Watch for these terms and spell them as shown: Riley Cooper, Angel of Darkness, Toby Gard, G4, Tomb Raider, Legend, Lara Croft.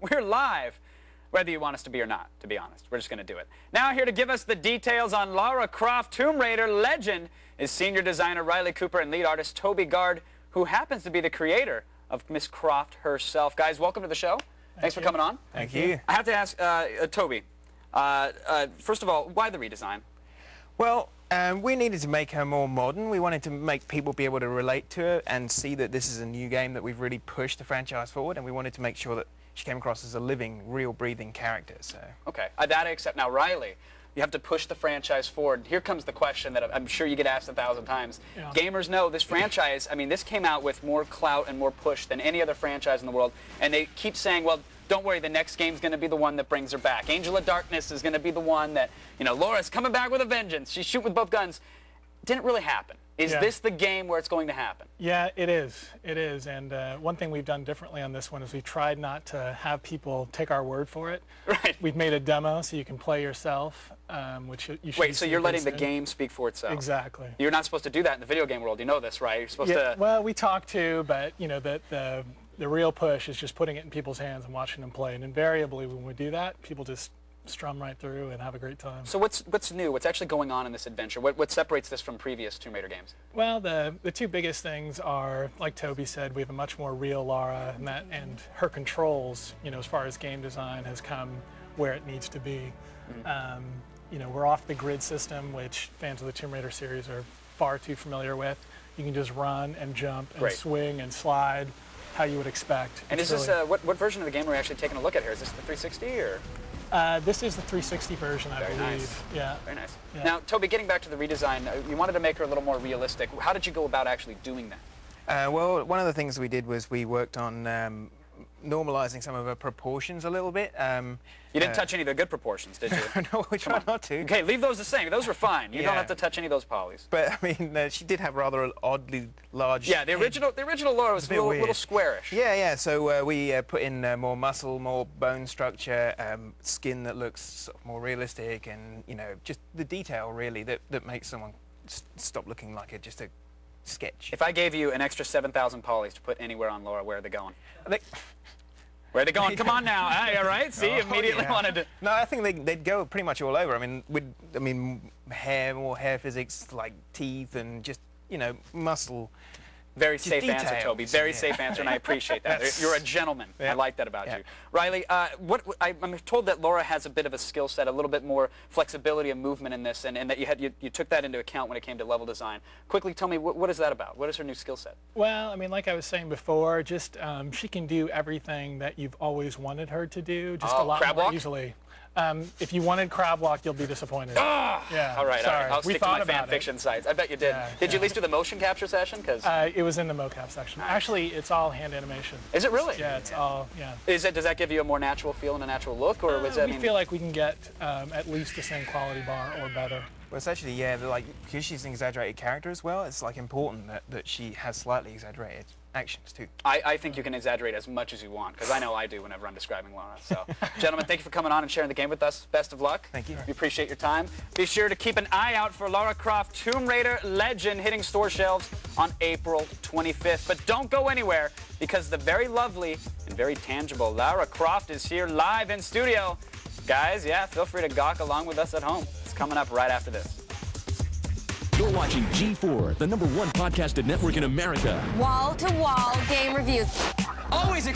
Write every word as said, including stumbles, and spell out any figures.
We're live, whether you want us to be or not, to be honest. We're just going to do it. Now here to give us the details on Lara Croft Tomb Raider Legend is senior designer Riley Cooper and lead artist Toby Gard, who happens to be the creator of Miss Croft herself. Guys, welcome to the show. Thank Thanks you. for coming on. Thank, Thank you. you. I have to ask, uh, uh, Toby, uh, uh, first of all, why the redesign? Well, um, we needed to make her more modern. We wanted to make people be able to relate to her and see that this is a new game that we've really pushed the franchise forward, and we wanted to make sure that she came across as a living, real, breathing character. So okay, uh, that I accept. Now, Riley, you have to push the franchise forward. Here comes the question that I'm sure you get asked a thousand times. Yeah. Gamers know this franchise. I mean, this came out with more clout and more push than any other franchise in the world, and they keep saying, "Well, don't worry, the next game's going to be the one that brings her back. Angel of Darkness is going to be the one that, you know, Laura's coming back with a vengeance. She shoot with both guns." Didn't really happen. Is yeah. this the game where it's going to happen? Yeah, it is. It is. And uh, one thing we've done differently on this one is we've tried not to have people take our word for it. Right. We've made a demo so you can play yourself, um, which you should. Wait, so you're letting the game speak for itself? Exactly. You're not supposed to do that in the video game world. You know this, right? You're supposed yeah, to. Well, we talk to, but you know that the the real push is just putting it in people's hands and watching them play. And invariably, when we do that, people just strum right through and have a great time. So what's what's new? What's actually going on in this adventure? What, what separates this from previous Tomb Raider games? Well, the the two biggest things are, like Toby said, we have a much more real Lara, and that and her controls, you know, as far as game design has come where it needs to be. Mm-hmm. Um, you know, we're off the grid system, which fans of the Tomb Raider series are far too familiar with. You can just run and jump and great. swing and slide how you would expect. And it's is really... this uh, what what version of the game are we actually taking a look at here? Is this the three sixty or? Uh, this is the three sixty version, I Very believe. Nice. Yeah. Very nice. Yeah. Now, Toby, getting back to the redesign, you wanted to make her a little more realistic. How did you go about actually doing that? Uh, well, one of the things we did was we worked on um, normalizing some of her proportions a little bit. Um, you didn't uh, touch any of the good proportions, did you? No, we tried not to. Okay, leave those the same. Those were fine. You yeah. don't have to touch any of those polys. But, I mean, uh, she did have rather oddly large... Yeah, the original the original Lara was a little, little squarish. Yeah, yeah, so uh, we uh, put in uh, more muscle, more bone structure, um, skin that looks sort of more realistic, and, you know, just the detail, really, that, that makes someone s stop looking like a, just a... sketch. If I gave you an extra seven thousand polys to put anywhere on Lara, where are they going? Are they... Where are they going? Come on now. All right. See, oh, immediately yeah. wanted to... No, I think they, they'd go pretty much all over. I mean, with, I mean, hair, more hair physics, like teeth and just, you know, muscle. Very just safe details. answer, Toby. Very yeah. safe answer, and I appreciate that. That's... You're a gentleman. Yeah. I like that about yeah. you. Riley, uh, what, I, I'm told that Lara has a bit of a skill set, a little bit more flexibility and movement in this, and, and that you, had, you, you took that into account when it came to level design. Quickly tell me, wh what is that about? What is her new skill set? Well, I mean, like I was saying before, just um, she can do everything that you've always wanted her to do, just oh, a lot crab more walk? easily. Um, if you wanted crab walk, you'll be disappointed. Oh! Yeah. All right, sorry. All right. I'll we stick to my fan fiction it. sites. I bet you did. Yeah, did yeah. you at least do the motion capture session? Because uh, it was in the mocap section. Nice. Actually, it's all hand animation. Is it really? Yeah, it's yeah. all. Yeah. Is it? Does that give you a more natural feel and a natural look, or uh, was that? We mean... feel like we can get um, at least the same quality bar or better. Well, it's actually yeah, like because she's an exaggerated character as well. It's like important that that she has slightly exaggerated actions too. I, I think you can exaggerate as much as you want, because I know I do whenever I'm describing Lara. So, gentlemen, thank you for coming on and sharing the game with us. Best of luck. Thank you. We appreciate your time. Be sure to keep an eye out for Lara Croft Tomb Raider Legend hitting store shelves on April twenty-fifth. But don't go anywhere, because the very lovely and very tangible Lara Croft is here live in studio. Guys, yeah, feel free to gawk along with us at home. It's coming up right after this. You're watching G four, the number one podcasted network in America. Wall-to-wall game reviews. Always